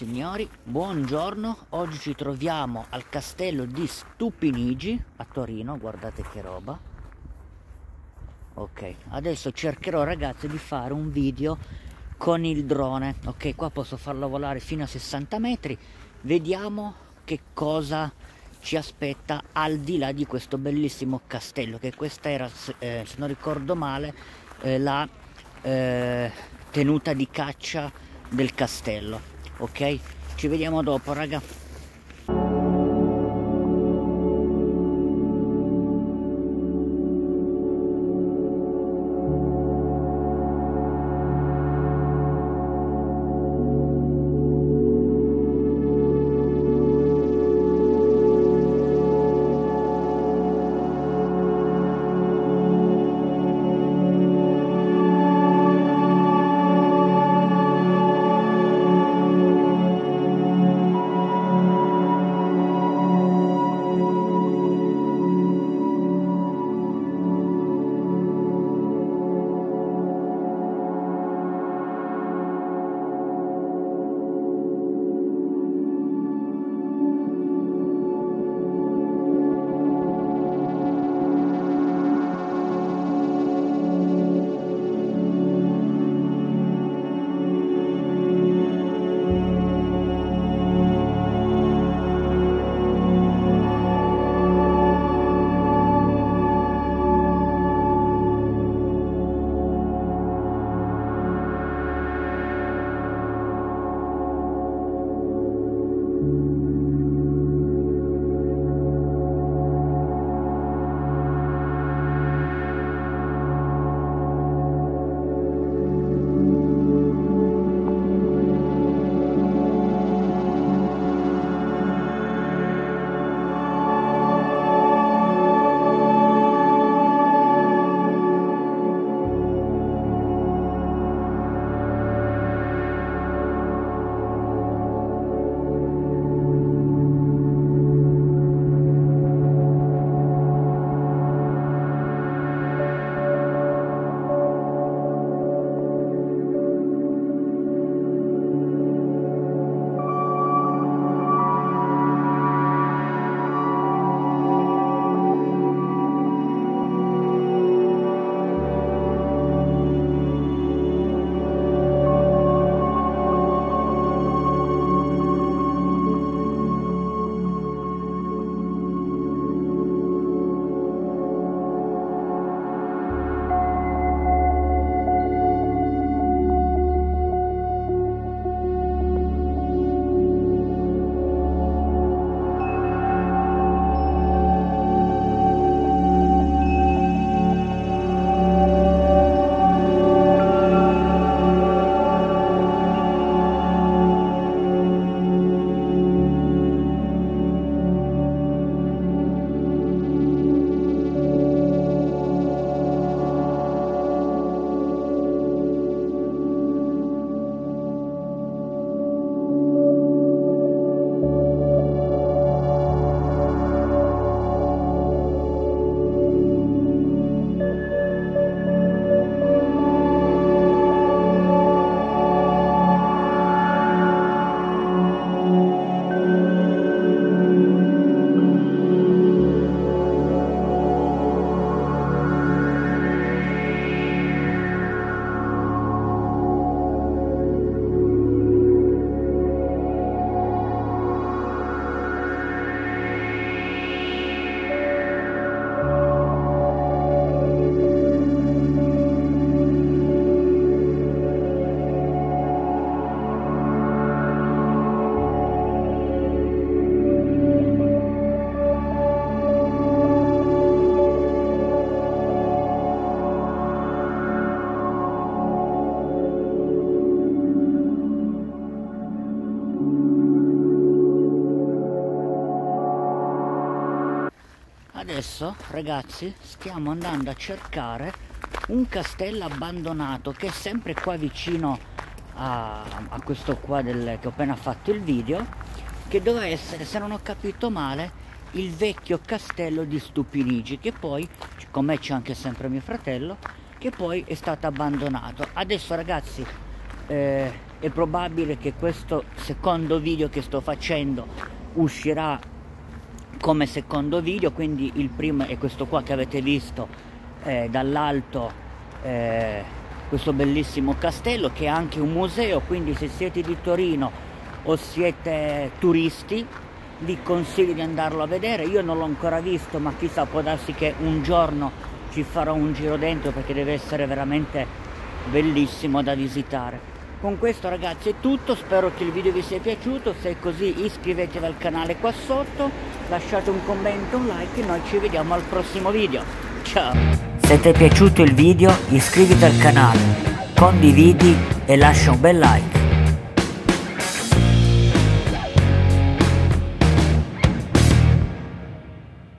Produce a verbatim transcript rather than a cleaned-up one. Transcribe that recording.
Signori, buongiorno, oggi ci troviamo al Castello di Stupinigi a Torino, guardate che roba. Ok, adesso cercherò ragazzi di fare un video con il drone, ok, qua posso farlo volare fino a sessanta metri, vediamo che cosa ci aspetta al di là di questo bellissimo castello, che questa era, eh, se non ricordo male, eh, la eh, tenuta di caccia del castello. Ok, ci vediamo dopo raga. Adesso ragazzi stiamo andando a cercare un castello abbandonato che è sempre qua vicino a, a questo qua del, che ho appena fatto il video, che doveva essere, se non ho capito male, il vecchio castello di Stupinigi, che poi, con me c'è anche sempre mio fratello, che poi è stato abbandonato. Adesso ragazzi eh, è probabile che questo secondo video che sto facendo uscirà come secondo video, quindi il primo è questo qua che avete visto eh, dall'alto, eh, questo bellissimo castello che è anche un museo, quindi se siete di Torino o siete turisti vi consiglio di andarlo a vedere. Io non l'ho ancora visto, ma chissà, può darsi che un giorno ci farò un giro dentro, perché deve essere veramente bellissimo da visitare. Con questo ragazzi è tutto, spero che il video vi sia piaciuto, se è così iscrivetevi al canale qua sotto, lasciate un commento, un like e noi ci vediamo al prossimo video. Ciao! Se ti è piaciuto il video iscriviti al canale, condividi e lascia un bel like.